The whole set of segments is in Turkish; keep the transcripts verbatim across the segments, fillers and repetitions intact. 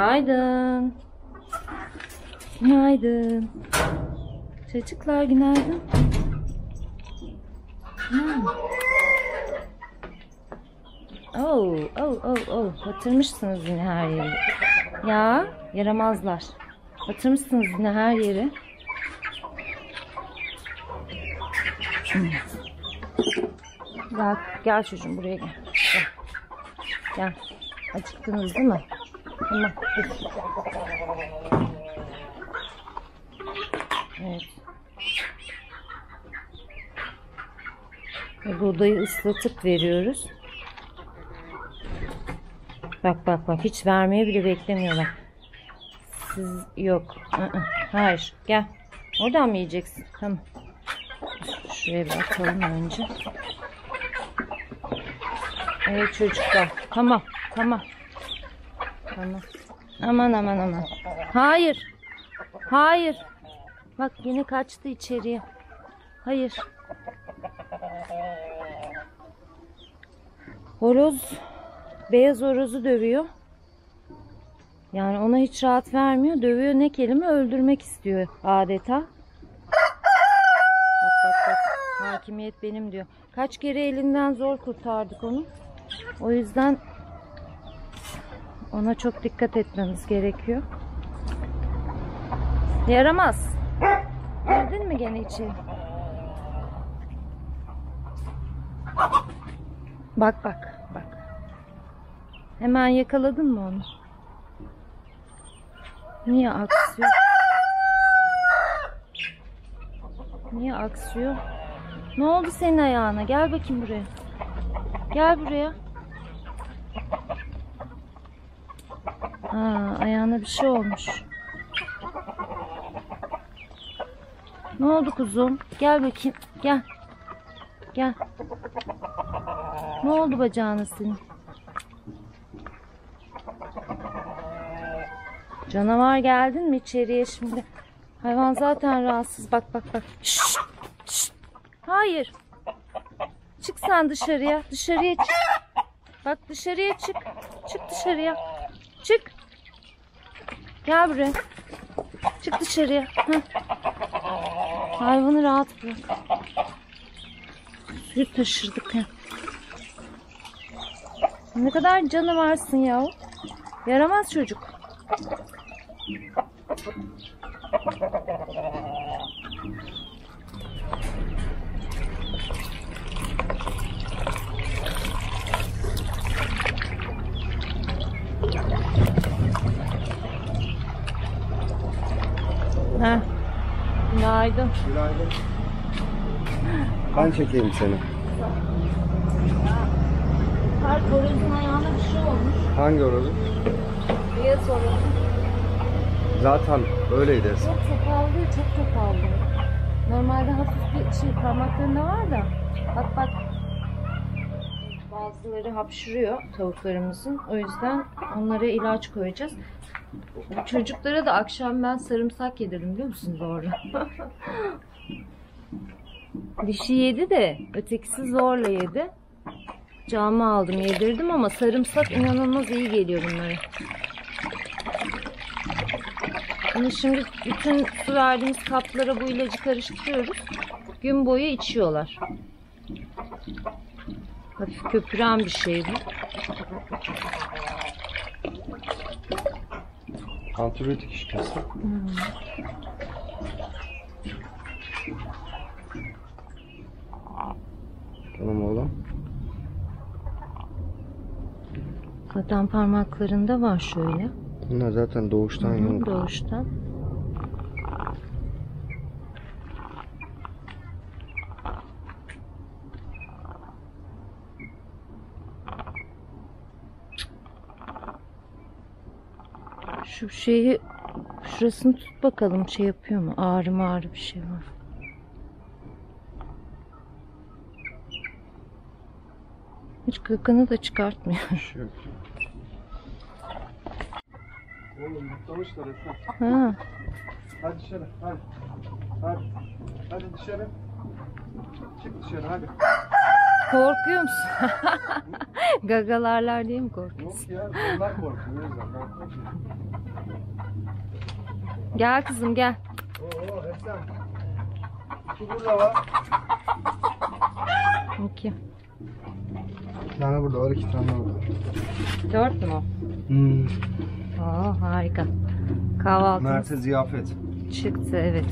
Günaydın. Günaydın. Çocuklar günaydın. Hmm. Oh, oh, oh, oh. Batırmışsınız yine her yeri. Ya, yaramazlar. Batırmışsınız yine her yeri. Hmm. Gel, gel çocuğum buraya gel. Gel. Gel. Acıktınız değil mi? Tamam. Evet. Budayı ıslatıp veriyoruz. Bak bak bak, hiç vermeye bile beklemiyorlar. Siz yok. Hayır, gel. Oradan mı yiyeceksin? Tamam. Şuraya bir atalım önce. Evet çocuklar. Tamam, tamam. Tamam. Aman aman aman. Hayır. Hayır. Bak yine kaçtı içeriye. Hayır. Horoz, beyaz horozu dövüyor. Yani ona hiç rahat vermiyor. Dövüyor, ne kelime, öldürmek istiyor adeta. Bak bak bak. Hakimiyet benim diyor. Kaç kere elinden zor kurtardık onu. O yüzden ona çok dikkat etmemiz gerekiyor. Yaramaz. Girdin mi gene içeri? Bak bak bak. Hemen yakaladın mı onu? Niye aksıyor? Niye aksıyor? Ne oldu senin ayağına? Gel bakayım buraya. Gel buraya. Aa, ayağına bir şey olmuş. Ne oldu kuzum? Gel bakayım. Gel. Gel. Ne oldu bacağına senin? Canavar, geldin mi içeriye şimdi? Hayvan zaten rahatsız. Bak bak bak. Şşş, şşş. Hayır. Çık sen dışarıya. Dışarıya çık. Bak dışarıya çık. Çık dışarıya. Çık. Gel buraya. Çık dışarıya. Heh. Hayvanı rahat bırak. Suyu taşırdık ya. Ne kadar canavarsın ya. Yaramaz çocuk. Heh. Günaydın. Günaydın. Ben çekeyim seni. Tarık, horozun ayağına bir şey olmuş. Hangi horozun? Beyaz horozun. Zaten öyleydi. Çok topallıyor, çok topallıyor. Normalde hafif bir şey parmaklarında var da. Bak bak. Bazıları hapşırıyor tavuklarımızın. O yüzden onlara ilaç koyacağız. Çocuklara da akşam ben sarımsak yedirdim, biliyor musunuz orada? Dişi yedi de ötekisi zorla yedi. Cama aldım, yedirdim ama sarımsak inanılmaz iyi geliyor bunlara. Bunu şimdi bütün su verdiğimiz kaplara bu ilacı karıştırıyoruz. Gün boyu içiyorlar. Hafif köpüren bir şey bu. Antibiyotik işkesi. Hmm. Tamam oğlum. Zaten parmaklarında var şöyle. Bunlar zaten doğuştan hmm, yok. Doğuştan. Şu şeyi, şurasını tut bakalım, şey yapıyor mu? Ağrı mı, ağrı bir şey var. Hiç gıkını da çıkartmıyor. Oğlum mutlamışlar efendim. Ha. Hadi dışarı, hadi. Hadi. Hadi dışarı. Çık dışarı, hadi. Korkuyor musun? Gagalarlar diye mi korkuyorsun? Yok ya, onlar korkuyor. Gel kızım gel. Oo, Hesam. Şu burada var. İki. Bir tane burada var, iki tane burada var. Dört mü o? Hmm. Oo, harika. Kahvaltı. Mert'e ziyafet. Çıktı, evet.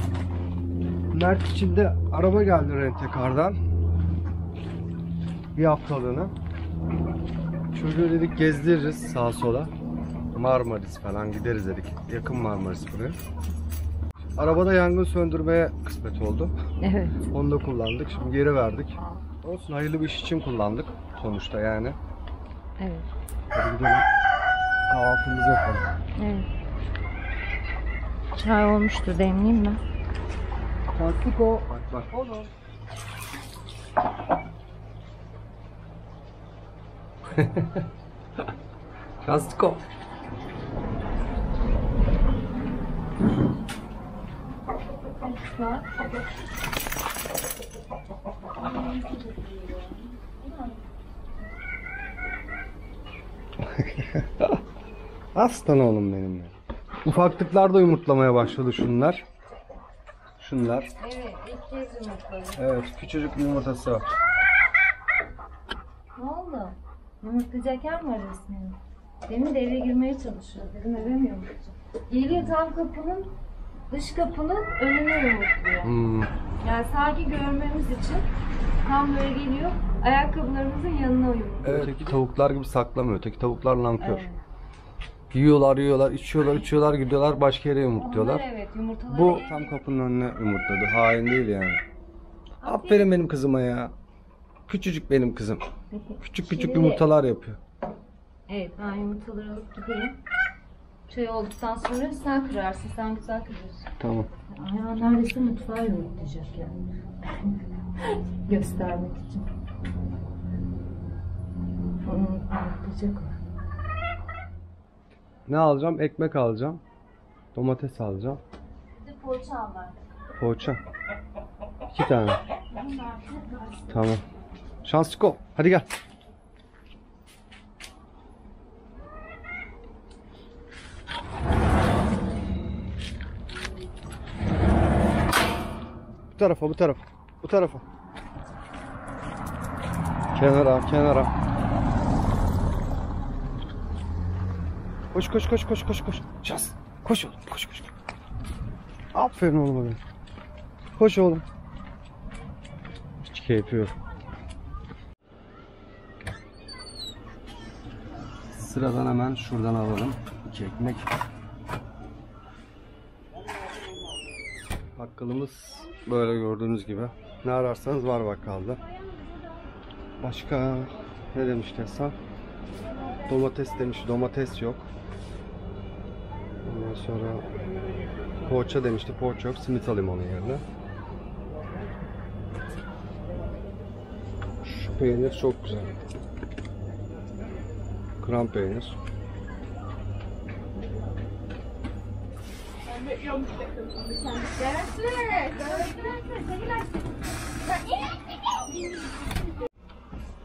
Mert için de araba geldi rentekardan. Bir haftalığına. Çocuğu dedik gezdiririz sağa sola. Marmaris falan gideriz dedik. Yakın Marmaris buraya. Arabada yangın söndürmeye kısmet oldu. Evet. Onu da kullandık. Şimdi geri verdik. Olsun, hayırlı bir iş için kullandık sonuçta yani. Evet. Hadi gidelim. Kahvaltımızı yapalım. Evet. Çay olmuştur, demleyeyim mi? Tarık o. Bak bak. Olur. Kastiko. Aslan oğlum benim. Ufaklıklarda yumurtlamaya başladı şunlar. Şunlar. Evet, ilk kez yumurtladı. Evet, küçücük bir yumurtası var. Ne oldu? Yumurtlayacak yer mi arıyorsun? Demin de eve girmeye çalışıyor. Dedim eve mi yumurtlayacak? Geliyor tam kapının, dış kapının önüne yumurtluyor. Hmm. Yani sanki görmemiz için tam böyle geliyor, ayakkabılarımızın yanına yumurtluyor. Evet, öteki tavuklar gibi saklamıyor. Öteki tavuklar lankör. Evet. Yiyorlar, yiyorlar, içiyorlar, içiyorlar, gidiyorlar, başka yere yumurtluyorlar. Evet, yumurtaları. Bu tam kapının önüne yumurtladı. Hain değil yani. Aferin, Aferin benim kızıma ya. Küçücük benim kızım. Küçük küçük Çilli yumurtalar yapıyor. Evet, ben yumurtaları alıp gideyim. Çay olduktan sonra sen kırarsın, sen güzel kırıyorsun. Tamam. Ya neredeyse mutfağı yumurtlayacak yani. Göstermek için. Onu yumurtlayacak o. Ne alacağım? Ekmek alacağım. Domates alacağım. Bir de poğaça al bak. Poğaça. İki tane. Tamam. Şanslıko. Hadi gel. Bu tarafa, bu tarafa. Bu tarafa. Kenara, kenara. Koş koş koş koş koş koş. Şans. Koş oğlum, koş koş. Aferin oğlum benim. Koş oğlum. Hiç keyfi yok. Sıradan hemen şuradan alalım. İki ekmek. Bakkalımız böyle gördüğünüz gibi. Ne ararsanız var bakkalda. Başka ne demişti Hasan? Domates demiş. Domates yok. Ondan sonra poğaça demişti, poğaça yok, simit alayım onun yerine. Şu peynir çok güzel. Krem peynir.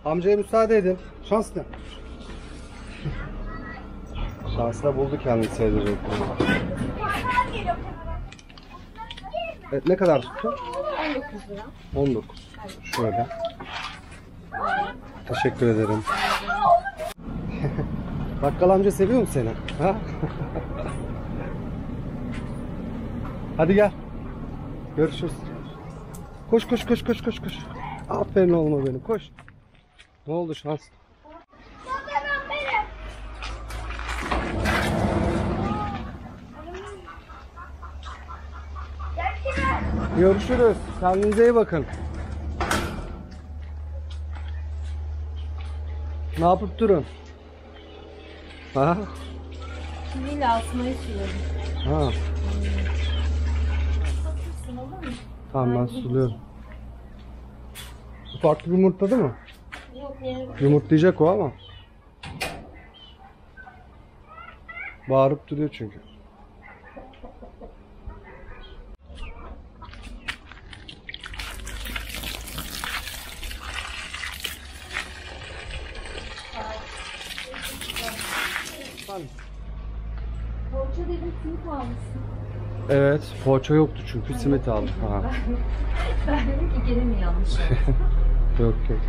Amcaya müsaade edin. Şanslı. Şansına buldu kendisi edecek. Evet, ne kadar tuttu? on dokuz lira. on dokuz. Evet. Şöyle. Teşekkür ederim. Bakkal amca seviyor mu seni? Ha? Hadi gel. Görüşürüz. Koş koş koş koş koş koş. Aferin oğluma benim. Koş. Ne oldu şans? Görüşürüz. Kendinize iyi bakın. Ne yapıp durun? Ha? Çiliyle asmayı suluyorum. Ha. Tamam, ben suluyorum. Farklı yumurtladı mı? Yok, yok. Yumurtlayacak o ama. Bağırıp duruyor çünkü. simit mi almışsın? Evet, poğaça yoktu çünkü, simit aldık. Ha. Ben dedim ki gene mi yanlış yaptım? Yok yok.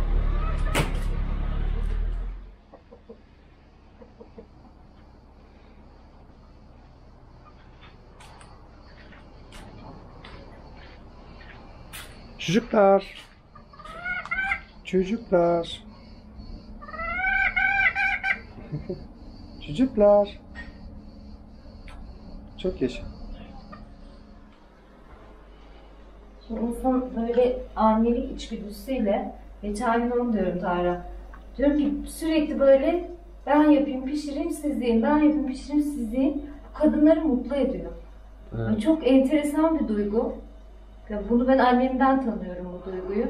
Çocuklar. Çocuklar. Çocuklar. Çok yaşa. İnsan böyle annelik içgüdüsüyle, geçen gün onu diyorum Tarık'a. Diyorum ki sürekli böyle ben yapayım pişireyim siz yiyin, ben yapayım pişireyim siz yiyin. Kadınları mutlu ediyor. Evet. Yani çok enteresan bir duygu. Ya bunu ben annemden tanıyorum bu duyguyu.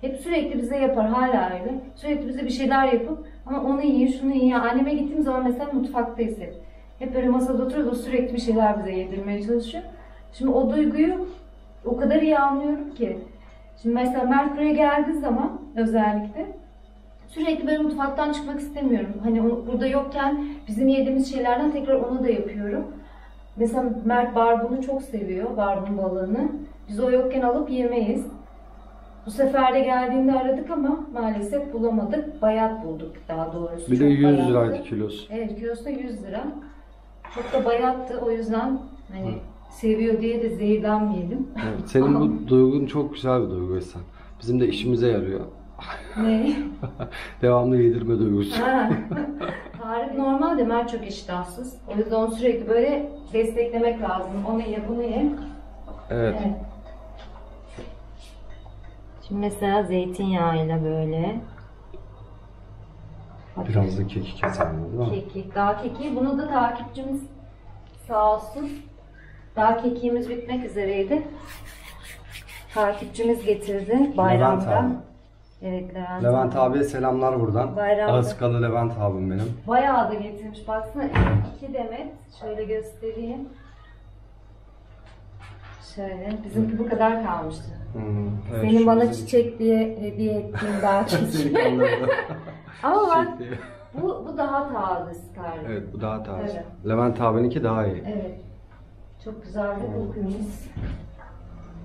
Hep sürekli bize yapar, hala öyle. Sürekli bize bir şeyler yapıp ama onu yiyin, şunu yiyin. Yani anneme gittiğim zaman mesela mutfaktayız hep. Hep böyle masada oturuyoruz, o sürekli bir şeyler bize yedirmeye çalışıyor. Şimdi o duyguyu o kadar iyi anlıyorum ki. Şimdi mesela Mert buraya geldiği zaman özellikle sürekli böyle mutfaktan çıkmak istemiyorum. Hani onu, burada yokken bizim yediğimiz şeylerden tekrar onu da yapıyorum. Mesela Mert barbunu çok seviyor, barbun balığını. Biz o yokken alıp yemeyiz. Bu sefer de geldiğinde aradık ama maalesef bulamadık. Bayat bulduk daha doğrusu. Bir de yüz liraydı kilosu. Evet, kilosu da yüz lira. Çok da bayattı, o yüzden hani Hı. seviyor diye de zehirlenmeyelim. Evet, senin bu duygun çok güzel bir duygu Esen. Bizim de işimize yarıyor. Ne? Devamlı yedirme duygusu. Tarık normalde Mert çok iştahsız. O yüzden onu sürekli böyle desteklemek lazım. Onu ye, bunu ye. Evet. Evet. Şimdi mesela zeytinyağıyla böyle. Biraz da kekik keselim, değil mi? Kekik, dağ kekiği. Bunu da takipçimiz sağ olsun. Dağ kekiğimiz bitmek üzereydi. Takipçimiz getirdi bayramda. Levent abi. Evet, Levent, Levent abiye selamlar buradan. Bayramda. Arasıkalı Levent abim benim. Bayağı da getirmiş. Baksana iki demet. Şöyle göstereyim. Şöyle, bizimki bu kadar kalmıştı. Hmm, evet, senin bana bizim... çiçek diye hediye ettiğin daha çiçek. Ama bak, bu, bu daha taze Tarık. Evet, bu daha taze. Evet. Levent abininki daha iyi. Evet. Çok güzel bir kokumuz.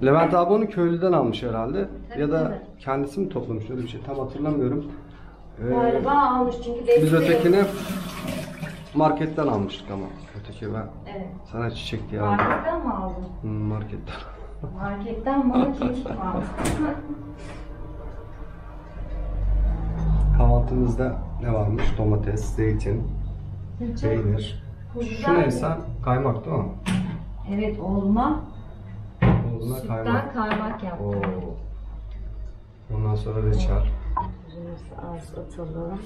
Levent abi onu köylüden almış herhalde. Tabii, ya da tabii. Kendisi mi toplamış, öyle bir şey tam hatırlamıyorum. Galiba ee, almış çünkü biz ötekini marketten almıştık ama. Öteki ben evet. Sana çiçek diye aldım. Marketten mi aldın? Hmm, marketten. Marketten bana çiçek aldım. Kahvaltımızda ne varmış? Domates, zeytin, peynir. Şu neyse kaymak değil mi? Evet, olma. Olma kaymak. kaymak yaptım. Oo. Ondan sonra reçel. Az atalım.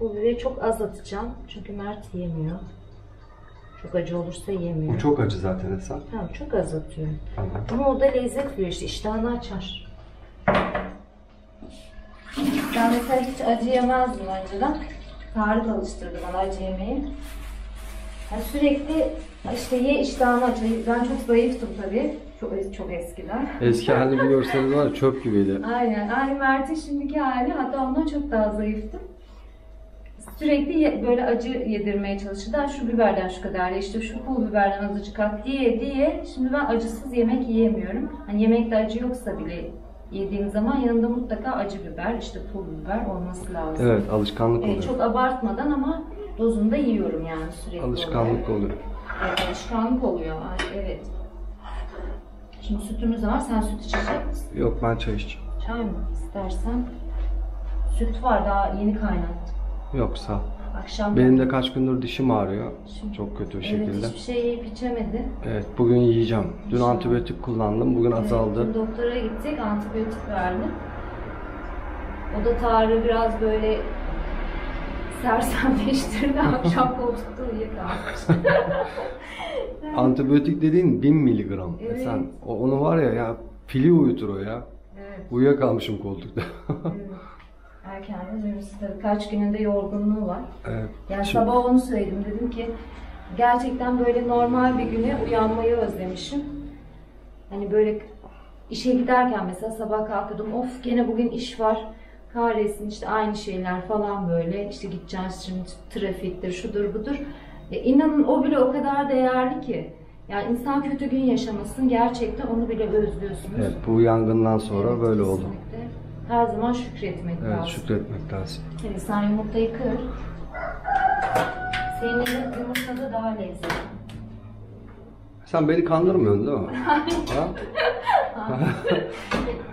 Bu biberi çok az atacağım çünkü Mert yemiyor. Çok acı olursa yemiyor. Bu çok acı zaten Esen. Tamam, çok az atıyorum. Tamam. Ama o da lezzet veriyor işte, iştahını açar. Ben mesela hiç acı yemezdim önceden. Tarık alıştırdı bana acı yemeği. Yani sürekli işte ye, iştahını aç. Ben çok zayıftım tabii. Çok, çok eskiden. Eski halini bir görseniz var, çöp gibiydi. Aynen. Aynı Mert'in şimdiki hali. Hatta ondan çok daha zayıftım. Sürekli böyle acı yedirmeye çalışırdı. Şu biberden şu kadar, işte şu pul biberden azıcık at diye diye. Şimdi ben acısız yemek yiyemiyorum. Hani yemekte acı yoksa bile yediğim zaman yanında mutlaka acı biber, işte pul biber olması lazım. Evet, alışkanlık oluyor. Evet, çok abartmadan ama dozunda yiyorum yani sürekli. Alışkanlık oluyor. Evet, alışkanlık oluyor. Ay, evet. Şimdi sütümüz var. Sen süt içecek misin? Yok, ben çay içeceğim. Çay mı istersen? Süt var, daha yeni kaynattım. Yoksa akşam benim de kaç gündür dişim ağrıyor. Şimdi, çok kötü bir evet, şekilde. Hiçbir şey yiyip içemedi. Evet, bugün yiyeceğim. Dün Hiç antibiyotik mi? kullandım. Bugün evet, azaldı. Dün doktora gittik, antibiyotik verdi. O da Tarık'ı biraz böyle sersemleştirdi. Akşam koltukta uyuyakalmış. Antibiyotik dediğin bin miligram. Evet. Sen onu var ya, ya pili uyutur o ya. Evet. Uyuyakalmışım koltukta. Evet. Erken dönüşü tabii, kaç gününde yorgunluğu var. Evet. Yani şimdi... sabah onu söyledim, dedim ki gerçekten böyle normal bir güne uyanmayı özlemişim. Hani böyle işe giderken mesela sabah kalkıyordum, of gene bugün iş var. Kahretsin işte aynı şeyler falan böyle. İşte gideceğiz şimdi trafiktir, şudur budur. E, inanın o bile o kadar değerli ki. Yani insan kötü gün yaşamasın, gerçekten onu bile özlüyorsunuz. Evet, bu yangından sonra evet, böyle kesinlikle oldu. Her zaman şükretmek evet, lazım. Evet, şükretmek lazım. Yani sen yumurtayı kır. Senin yumurtada daha lezzetli. Sen beni kandırmıyorsun değil mi?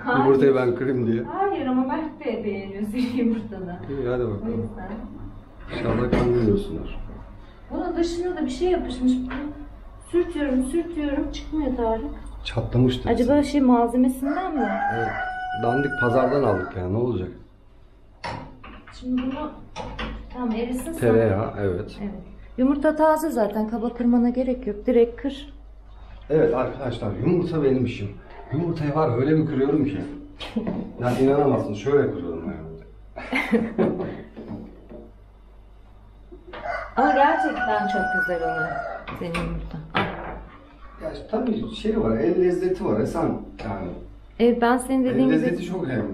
Ha? Yumurtayı ben kırayım diye. Hayır ama Mert de beğeniyor senin yumurtada. İyi hadi bakalım. İnşallah kandırmıyorsunlar. Bunun dışında da bir şey yapışmış. Sürtüyorum, sürtüyorum. Çıkmıyor Tarık. Çatlamıştı. Acaba şey malzemesinden mi? Evet. Dandik pazardan aldık yani. Ne olacak? Şimdi bunu tam erisin. Tereyağı, evet. Evet. Yumurta taze zaten. Kaba kırmana gerek yok. Direkt kır. Evet arkadaşlar, yumurta benim işim. Yumurtayı var öyle mi kırıyorum ki? Yani inanamazsın. Şöyle kırıyorum yani. Ama gerçekten çok güzel oluyor senin yumurta. Ya tabii şey var, el lezzeti var Esen yani. Evet, ben senin dediğin gibi... El lezzeti çok önemli.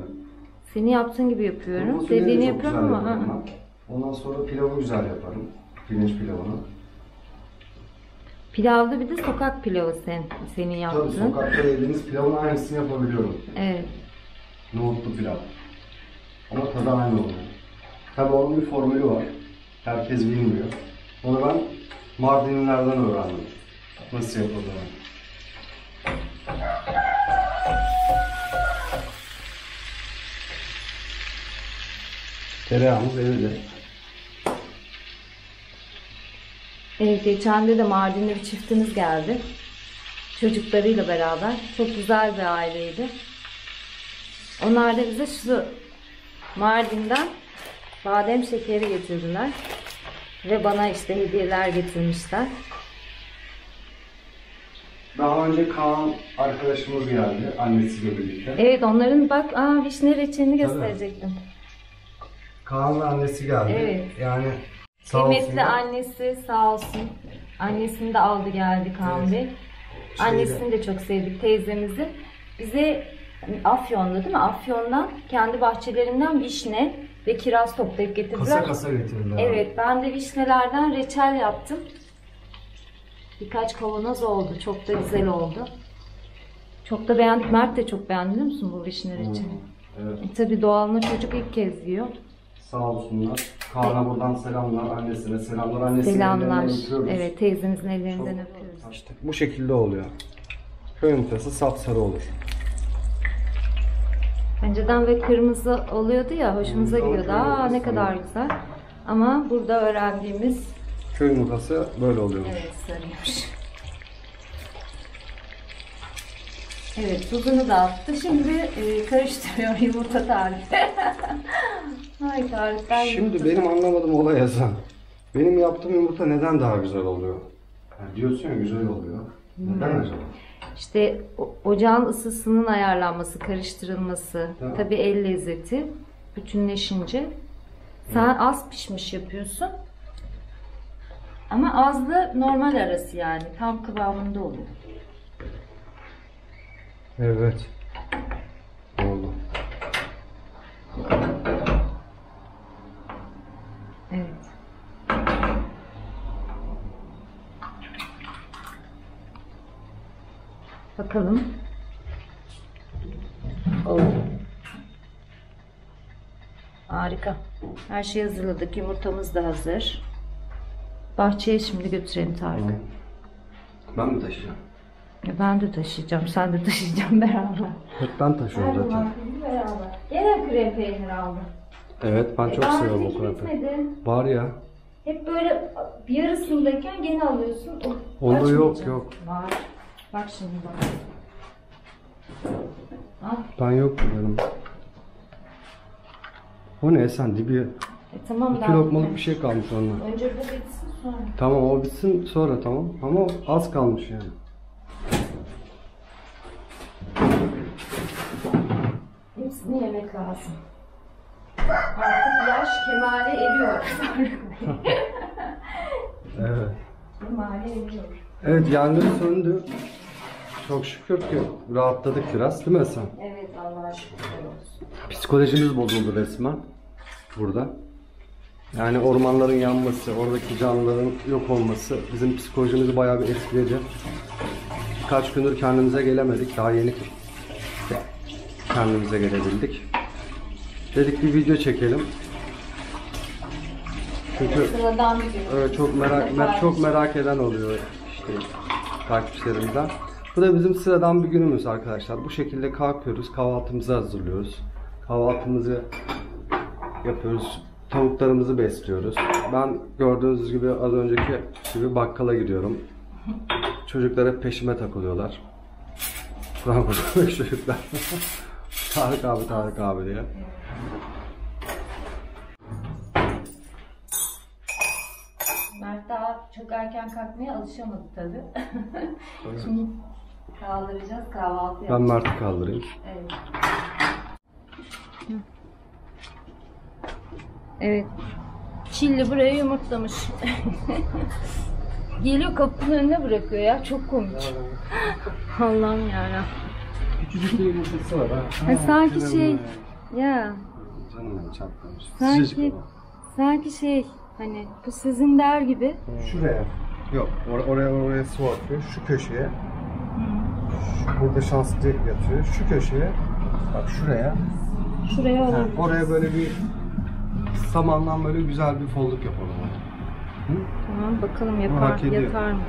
Seni yaptığın gibi yapıyorum. Dediğini yapıyorum ama... Ondan sonra pilavı güzel yaparım. Pirinç pilavını. Pilavda bir de sokak pilavı sen, senin yaptığın. Tabii sokakta yediğiniz pilavın aynısını yapabiliyorum. Evet. Nohutlu pilav. Ama tadı aynı oluyor. Tabii onun bir formülü var. Herkes bilmiyor. Onu ben Mardinlilerden öğrendim. Nasıl yapılıyor? Tereyağımız evde. Evet, geçen de de Mardinli bir çiftimiz geldi. Çocuklarıyla beraber. Çok güzel bir aileydi. Onlar da bize şu Mardin'den badem şekeri getirdiler. Ve bana işte hediyeler getirmişler. Daha önce Kaan arkadaşımız geldi, annesiyle birlikte. Evet, onların bak, aa vişne reçelini gösterecektim. Kaan'la annesi geldi. Evet. Yani kıymetli annesi sağ olsun. Annesini de aldı geldi Kaan evet. Bey. Şeyde. Annesini de çok sevdik teyzemizi. Bize Afyon'da değil mi? Afyon'dan kendi bahçelerinden vişne ve kiraz toplayıp getirdiler. Kasa kasa getirdiler. Evet, ben de vişnelerden reçel yaptım. Birkaç kavanoz oldu. Çok da güzel oldu. Çok da beğendim. Mert de çok beğendi biliyor musun bu vişne reçeli? Evet. E, tabii doğalına çocuk ilk kez yiyor. Sağ olsunlar. Kaan'a buradan selamlar, annesine selamlar. Annesinin selamlar. Evet, teyzemizin ellerinden çok öpüyoruz. İşte bu şekilde oluyor. Köy yumurtası sapsarı olur. Önceden ve kırmızı oluyordu ya, hoşumuza hmm, gidiyordu. Aa ne kadar güzel. Ama burada öğrendiğimiz köy yumurtası böyle oluyormuş. Evet, sarıyormuş. Evet, tuzunu da attı. Şimdi e, karıştırıyor yumurta tarifi. Ay Tarık, ben şimdi benim tarif. Anlamadığım olay yazan. Benim yaptığım yumurta neden daha güzel oluyor? Yani diyorsun ya güzel oluyor. Hmm. Neden acaba? İşte ocağın ısısının ayarlanması, karıştırılması, tamam. Tabii el lezzeti bütünleşince. Sen hmm. az pişmiş yapıyorsun. Ama azlı normal arası yani. Tam kıvamında oluyor. Evet. Oldu. Evet. Bakalım. Oldu. Harika. Her şeyi hazırladık. Yumurtamız da hazır. Bahçeye şimdi götürelim Tarık. Ben mi taşıyacağım? E ben de taşıyacağım, sen de taşıyacaksın beraber. Hep ben taşıyorum zaten. Bak, beraber. Gene krem peynir aldım. Evet, ben e çok seviyorum o krem peyniri. Var ya. Hep böyle yarısındayken gene alıyorsun. Onda yok yok. Var. Bak şimdi bak. Al. Ben yok diyorum. O ne sen dibi? E tamam, iki lokmalık bir şey kalmış onunla. Önce bu bitsin sonra. Tamam o bitsin sonra tamam. Ama az kalmış yani. Hepsini yemek lazım. Artık yaş kemale eriyor. Evet. Kemale eriyor. Evet yangın söndü. Çok şükür ki rahatladık biraz, değil mi Esen? Evet, Allah'a şükür olsun. Psikolojimiz bozuldu resmen burada. Yani ormanların yanması, oradaki canlıların yok olması bizim psikolojimizi bayağı bir etkiledi. Birkaç gündür kendimize gelemedik, daha yeni kendimize gelebildik. Dedik bir video çekelim. Çünkü evet, çok merak mer çok merak eden oluyor işte takipçilerimden. Bu da bizim sıradan bir günümüz arkadaşlar. Bu şekilde kalkıyoruz, kahvaltımızı hazırlıyoruz, kahvaltımızı yapıyoruz, tavuklarımızı besliyoruz. Ben gördüğünüz gibi az önceki gibi bakkala gidiyorum. Çocuklara peşime takılıyorlar. Frankfurt'taki çocuklar. Tarık abi, Tarık abi diye. Mert daha çok erken kalkmaya alışamadı tabii. Evet. Şimdi kaldıracağız, kahvaltı yapacağız. Ben Mert'i kaldırayım. Evet. Evet. Çilli buraya yumurtlamış. Geliyor, kapının önüne bırakıyor ya. Çok komik. Allah'ım yarabbim. Küçücük bir yumurtası var ha. Sanki şey ya. Canım çatlamış. Sanki sanki şey hani bu sizin der gibi. Şuraya. Yok, or oraya oraya su atıyor. Şu köşeye. Şu, burada şanslı yatıyor. Şu köşeye. Bak şuraya. Şuraya ha, oraya böyle bir samandan böyle güzel bir folluk yapalım. Hı? Tamam bakalım yapar, yatar mı?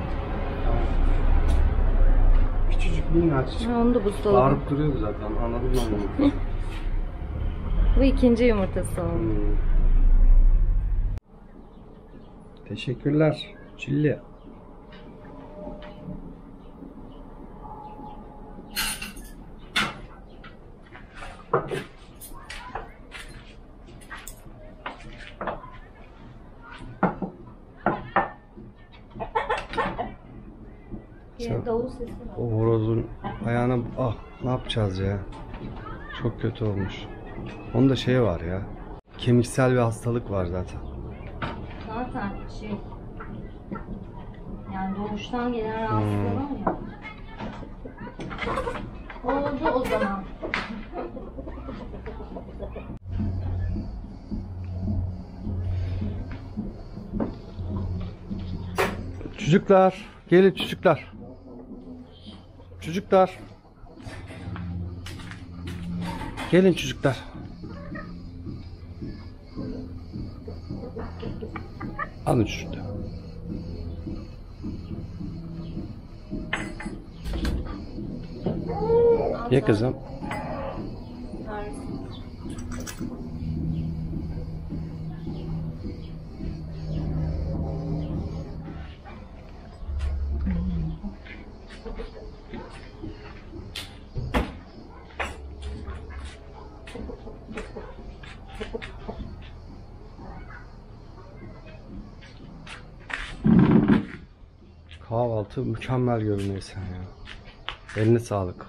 Küçücük minnaç. Onu da buzdolabı. Bağırıp duruyordu zaten, anladım ben onu. Bu ikinci yumurtası oldu. Hmm. Teşekkürler Çilli. O horozun ayağına ah ne yapacağız ya, çok kötü olmuş. Onun da şeyi var ya, kemiksel bir hastalık var zaten. Zaten şey yani doğuştan gelen rahatsızlığı var ya. Oldu o zaman. Çocuklar gelin, çocuklar. Çocuklar. Gelin çocuklar. Alın şurada. Ya kızım. Kahvaltı mükemmel görünüyor sen ya. Eline sağlık.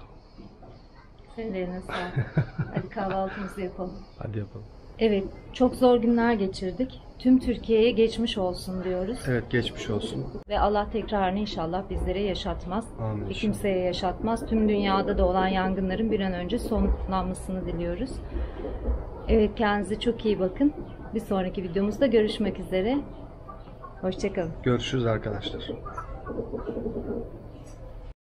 Senin eline sağlık. Hadi kahvaltımızı yapalım. Hadi yapalım. Evet, çok zor günler geçirdik. Tüm Türkiye'ye geçmiş olsun diyoruz. Evet, geçmiş olsun. Ve Allah tekrarını inşallah bizlere yaşatmaz. Amin. Kimseye yaşatmaz. Tüm dünyada da olan yangınların bir an önce sonlanmasını diliyoruz. Evet, kendinize çok iyi bakın. Bir sonraki videomuzda görüşmek üzere. Hoşçakalın. Görüşürüz arkadaşlar.